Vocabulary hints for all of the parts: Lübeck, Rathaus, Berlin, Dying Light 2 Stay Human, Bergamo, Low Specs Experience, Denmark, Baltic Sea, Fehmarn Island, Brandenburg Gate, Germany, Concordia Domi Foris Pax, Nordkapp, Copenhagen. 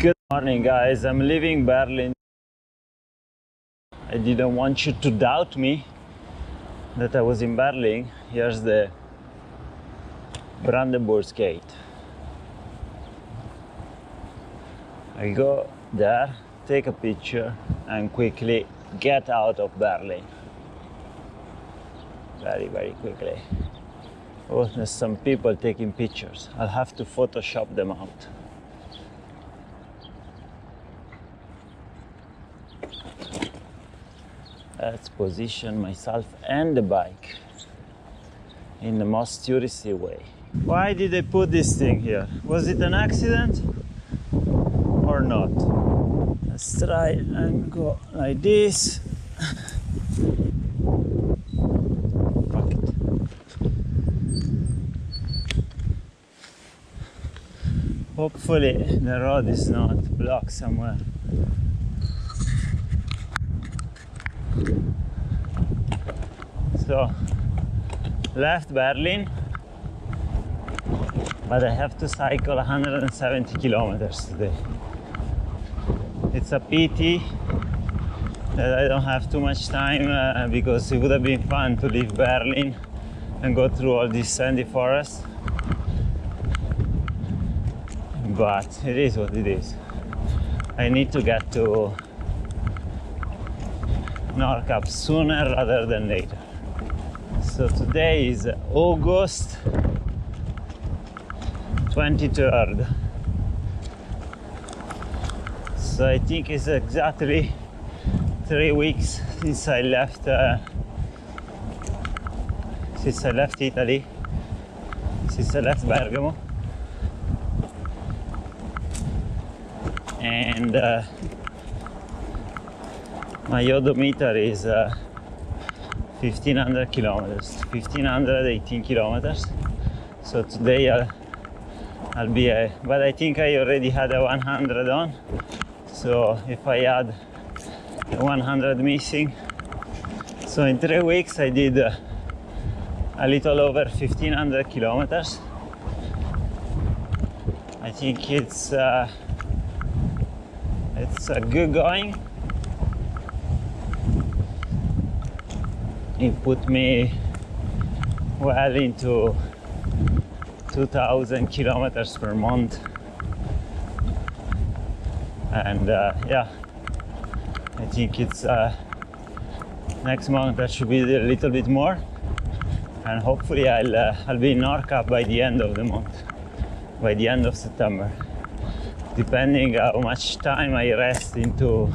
Good morning, guys. I'm leaving Berlin. I didn't want you to doubt me that I was in Berlin. Here's the Brandenburg Gate. I go there, take a picture, and quickly get out of Berlin. Very, very quickly. Oh, there's some people taking pictures. I'll have to Photoshop them out. Let's position myself and the bike in the most touristy way. Why did they put this thing here? Was it an accident or not? Let's try and go like this. Hopefully the road is not blocked somewhere. So, left Berlin, but I have to cycle 170 kilometers today. It's a pity that I don't have too much time because it would have been fun to leave Berlin and go through all these sandy forests. But it is what it is. I need to get to Nordkapp sooner rather than later. So today is August 23rd. So I think it's exactly 3 weeks since I left Italy, since I left Bergamo. And my odometer is 1,518 kilometers. So today I'll be, but I think I already had a 100 on. So if I add 100 missing, so in 3 weeks I did a little over 1,500 kilometers. I think it's a good going. It put me well into 2,000 kilometers per month. And yeah, I think it's next month that should be a little bit more. And hopefully I'll be in Nordkapp by the end of the month, by the end of September. Depending how much time I rest into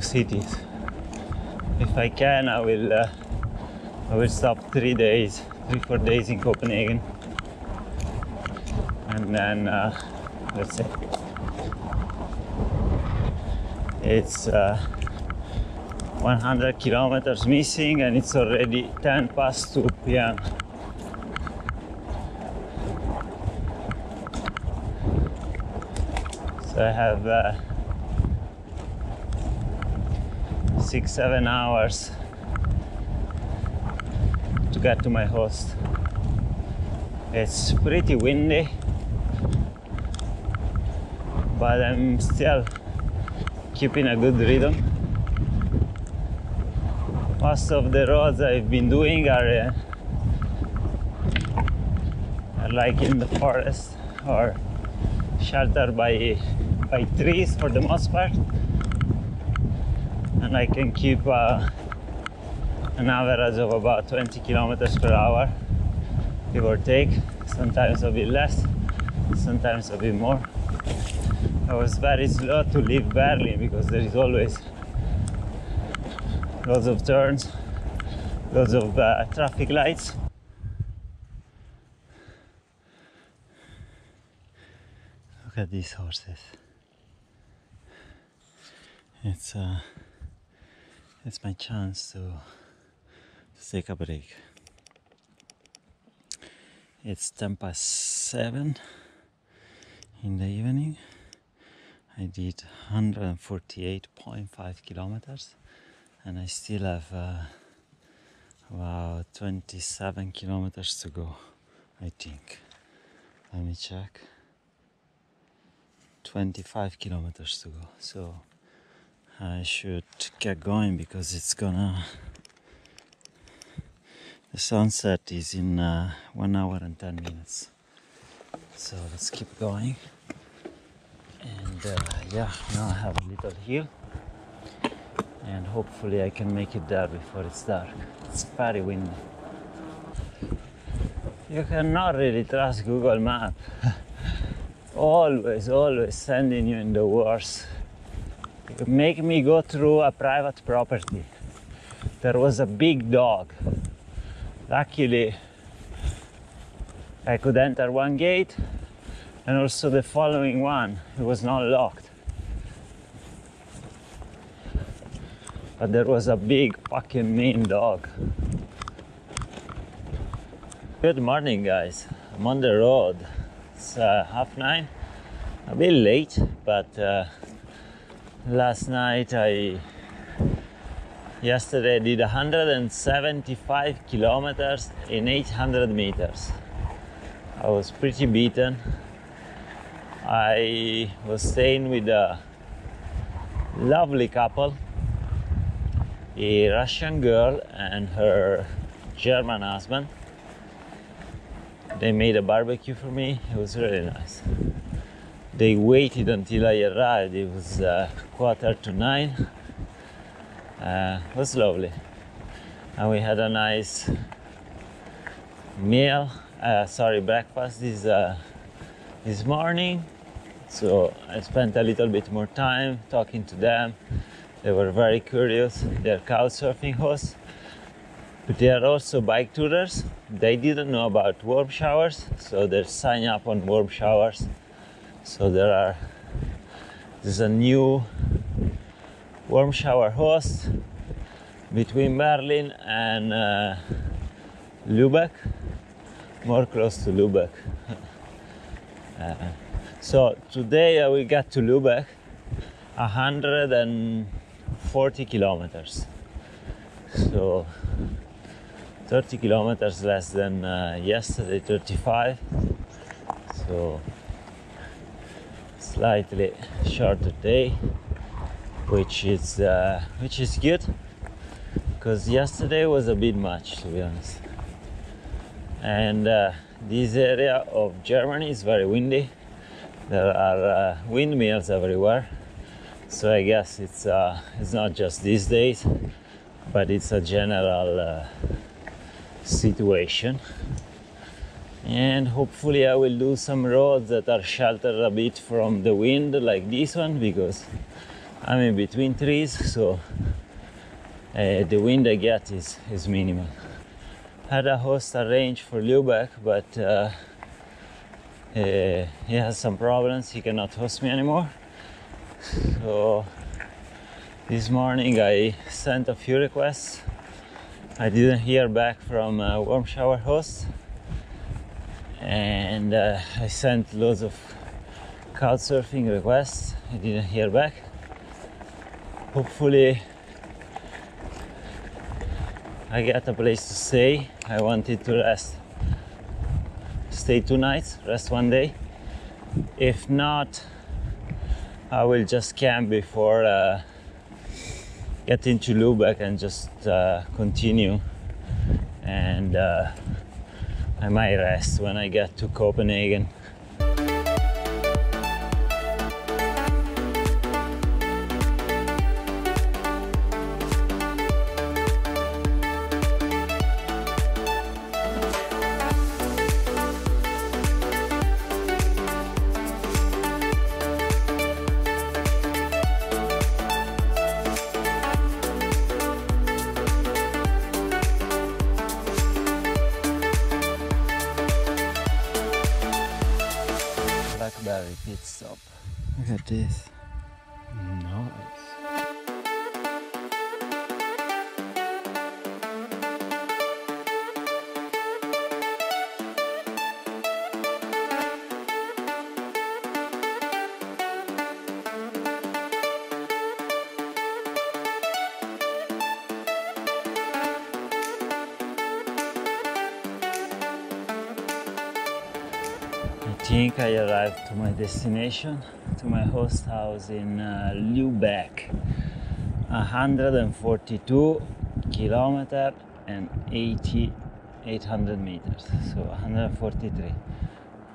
cities. If I can, I will stop 3-4 days in Copenhagen, and then that's it. It's 100 kilometers missing, and it's already 2:10 p.m. I have 6-7 hours to get to my host. It's pretty windy, but I'm still keeping a good rhythm. Most of the roads I've been doing are like in the forest or sheltered by trees for the most part, and I can keep an average of about 20 kilometers per hour, give or take, sometimes a bit less, sometimes a bit more. I was very slow to leave Berlin because there is always lots of turns, lots of traffic lights. Look at these horses. It's my chance to take a break. It's 7:10 in the evening. I did 148.5 kilometers, and I still have about 27 kilometers to go, I think. Let me check. 25 kilometers to go, so I should get going because it's gonna... The sunset is in 1 hour and 10 minutes, so let's keep going. And yeah, now I have a little hill and hopefully I can make it there before it's dark. It's very windy. You cannot really trust Google Maps. always sending you in the worst. Make me go through a private property. There was a big dog. Luckily, I could enter one gate and also the following one. It was not locked. But there was a big fucking mean dog. Good morning, guys. I'm on the road. It's 9:30. A bit late, but last night yesterday I did 175 kilometers in 800 meters. I was pretty beaten. I was staying with a lovely couple, a Russian girl and her German husband. They made a barbecue for me. It was really nice. They waited until I arrived. It was 8:45. It was lovely, and we had a nice meal, breakfast this morning. So I spent a little bit more time talking to them. They were very curious. They're couchsurfing hosts, but they are also bike tourers. They didn't know about warm showers, so they're signing up on warm showers. So there's a new warm shower host between Berlin and Lübeck, more close to Lübeck. So today I will get to Lübeck 140 kilometers, so 30 kilometers less than yesterday, 35, so slightly shorter day. Which is good, because yesterday was a bit much, to be honest. And this area of Germany is very windy. There are windmills everywhere, so I guess it's not just these days, but it's a general situation. And hopefully I will do some roads that are sheltered a bit from the wind, like this one, because I'm in between trees, so the wind I get is minimal. Had a host arranged for Lübeck, but he has some problems. He cannot host me anymore. So this morning I sent a few requests. I didn't hear back from warm shower hosts, and I sent loads of couchsurfing requests. I didn't hear back. Hopefully I get a place to stay. I wanted to stay 2 nights, rest 1 day. If not, I will just camp before getting to Lübeck and just continue. And I might rest when I get to Copenhagen. Pit stop. Look at this. Nice. I think I arrived to my destination. to my host house in Lübeck, 142 kilometers and 800 meters, so 143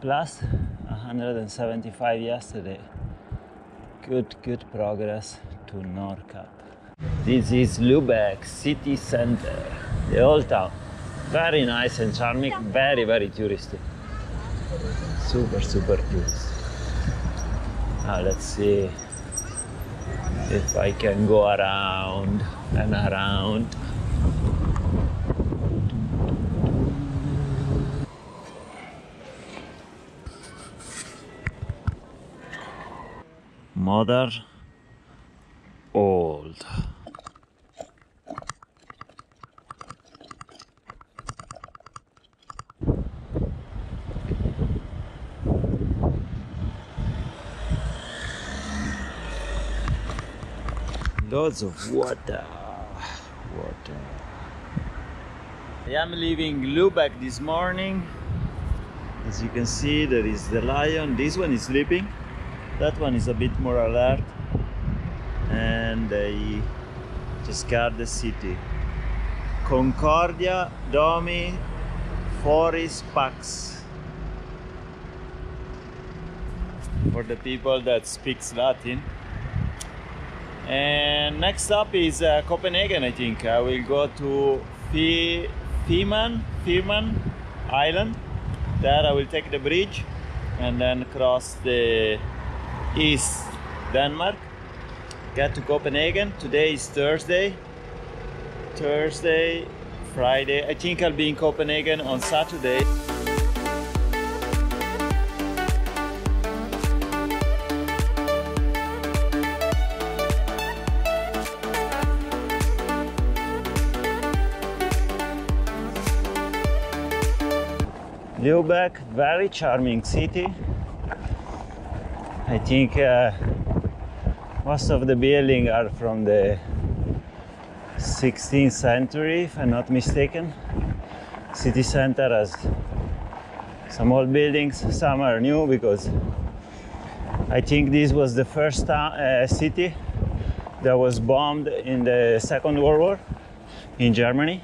plus 175 yesterday. Good progress to Nordkapp. This is Lübeck city center, the old town. Very nice and charming, very touristy. Super tourist. Now let's see if I can go around and around. Mother old. Lots of water. I am leaving Lübeck this morning. As you can see, there is the lion. This one is sleeping. That one is a bit more alert, and they just guard the city. Concordia Domi Foris Pax. For the people that speaks Latin. And next up is Copenhagen, I think. I will go to Fehmarn Island. There I will take the bridge and then cross the East Denmark, get to Copenhagen. Today is Thursday, Friday. I think I'll be in Copenhagen on Saturday. Lübeck, very charming city. I think most of the buildings are from the 16th century, if I'm not mistaken. City center has some old buildings, some are new, because I think this was the first city that was bombed in the Second World War in Germany.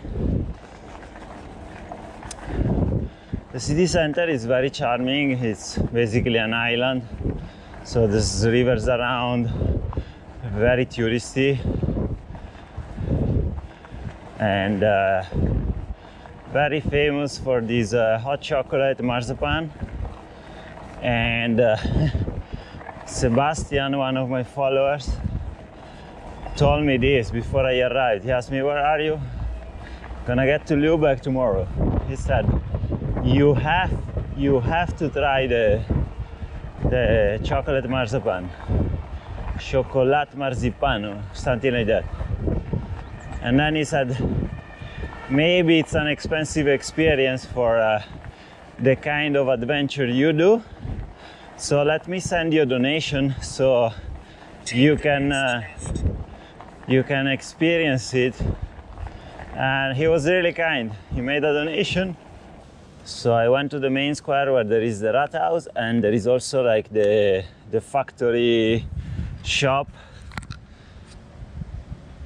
The city center is very charming. It's basically an island. So there's rivers around, very touristy, and very famous for this hot chocolate marzipan. And Sebastian, one of my followers, told me this before I arrived. He asked me, "Where are you? Gonna get to Lübeck tomorrow." He said, "You have to try the chocolate marzipan, chocolat marzipano, something like that." And then he said, maybe it's an expensive experience for the kind of adventure you do, so let me send you a donation so you can experience it. And he was really kind. He made a donation. So I went to the main square where there is the Rathaus, and there is also like the factory shop.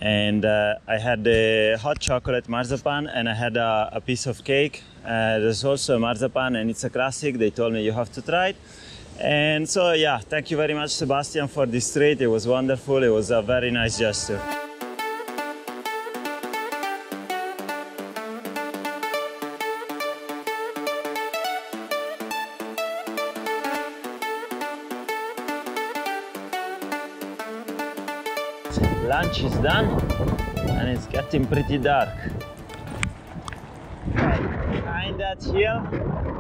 And I had the hot chocolate marzipan, and I had a piece of cake. There's also a marzipan, and it's a classic. They told me you have to try it. And so yeah, thank you very much, Sebastian, for this treat. It was wonderful. It was a very nice gesture. Lunch is done, and it's getting pretty dark. Right, behind that hill,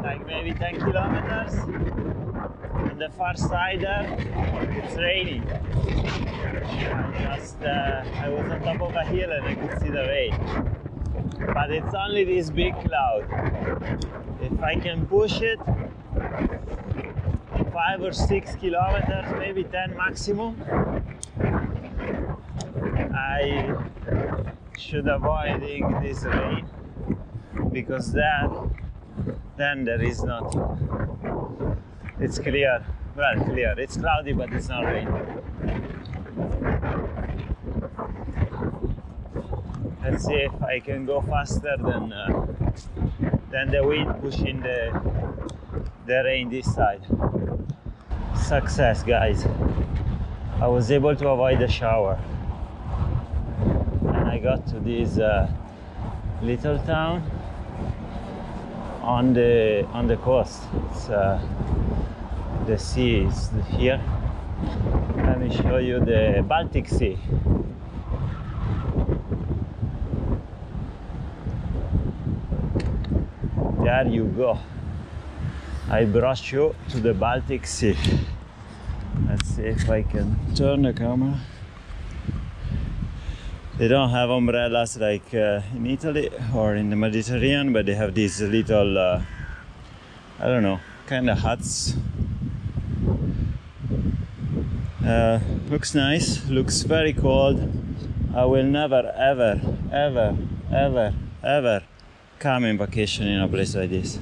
like maybe 10 kilometers, on the far side there, it's raining. Just, I was on top of a hill and I could see the rain. But it's only this big cloud. If I can push it, 5 or 6 kilometers, maybe 10 maximum, I should avoid this rain, because then there is not. It's clear. Well, clear. It's cloudy, but it's not raining. Let's see if I can go faster than the wind pushing the rain this side. Success, guys. I was able to avoid the shower. And I got to this little town on the coast. It's the sea is here. Let me show you the Baltic Sea. There you go. I brought you to the Baltic Sea. Let's see if I can turn the camera. They don't have umbrellas like in Italy or in the Mediterranean, but they have these little, I don't know, kind of huts. Looks nice, looks very cold. I will never, ever, ever, ever, ever come in vacation in a place like this.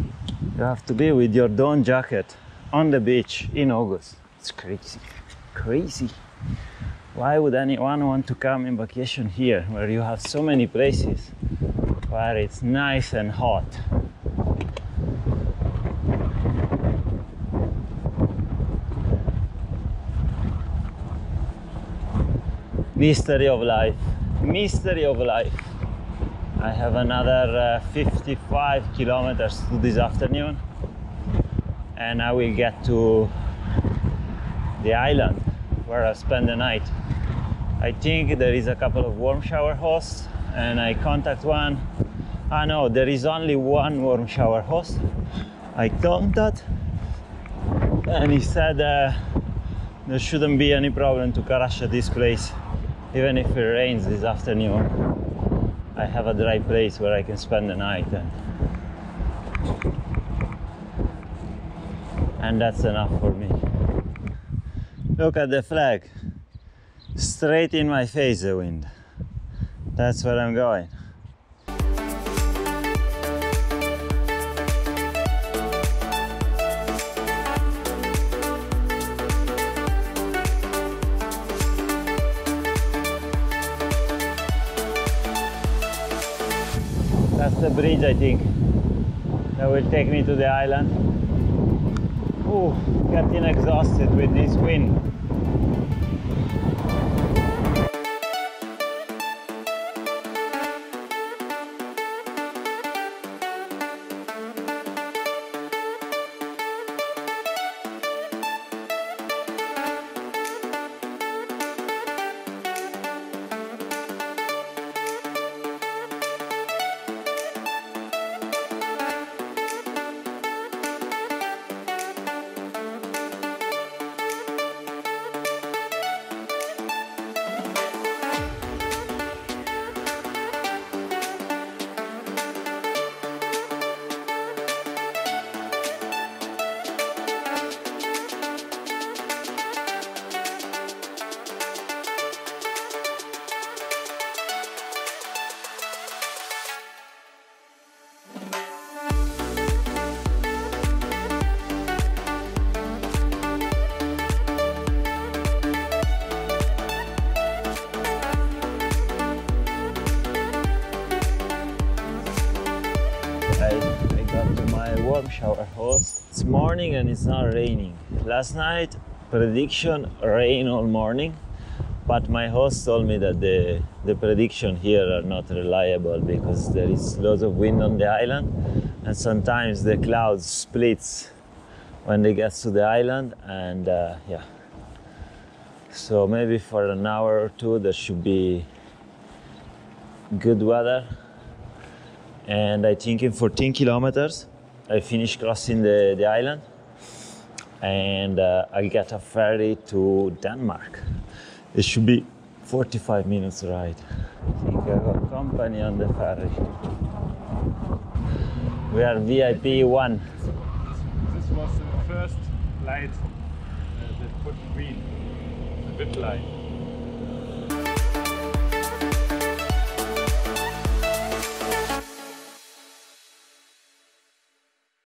You have to be with your down jacket on the beach in August. It's crazy, crazy. Why would anyone want to come in vacation here, where you have so many places where it's nice and hot? Mystery of life, mystery of life. I have another 55 kilometers to this afternoon, and I will get to the island where I spend the night. I think there is a couple of warm shower hosts, and I contact one. Ah no, there is only one warm shower host. I contacted, and he said there shouldn't be any problem to crash at this place, even if it rains this afternoon. I have a dry place where I can spend the night, and that's enough for me. Look at the flag, straight in my face the wind. That's where I'm going. The bridge, I think, that will take me to the island. Ooh, getting exhausted with this wind. Shower host. It's morning and it's not raining. Last night prediction rain all morning, but my host told me that the prediction here are not reliable because there is lots of wind on the island, and sometimes the clouds splits when they get to the island, and yeah, so maybe for an hour or two there should be good weather. And I think in 14 kilometers I finished crossing the island, and I get a ferry to Denmark. It should be 45 minutes ride. I think I got company on the ferry. We are VIP 1. This was the first light that put green, the VIP light.